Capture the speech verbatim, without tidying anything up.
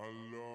Allah.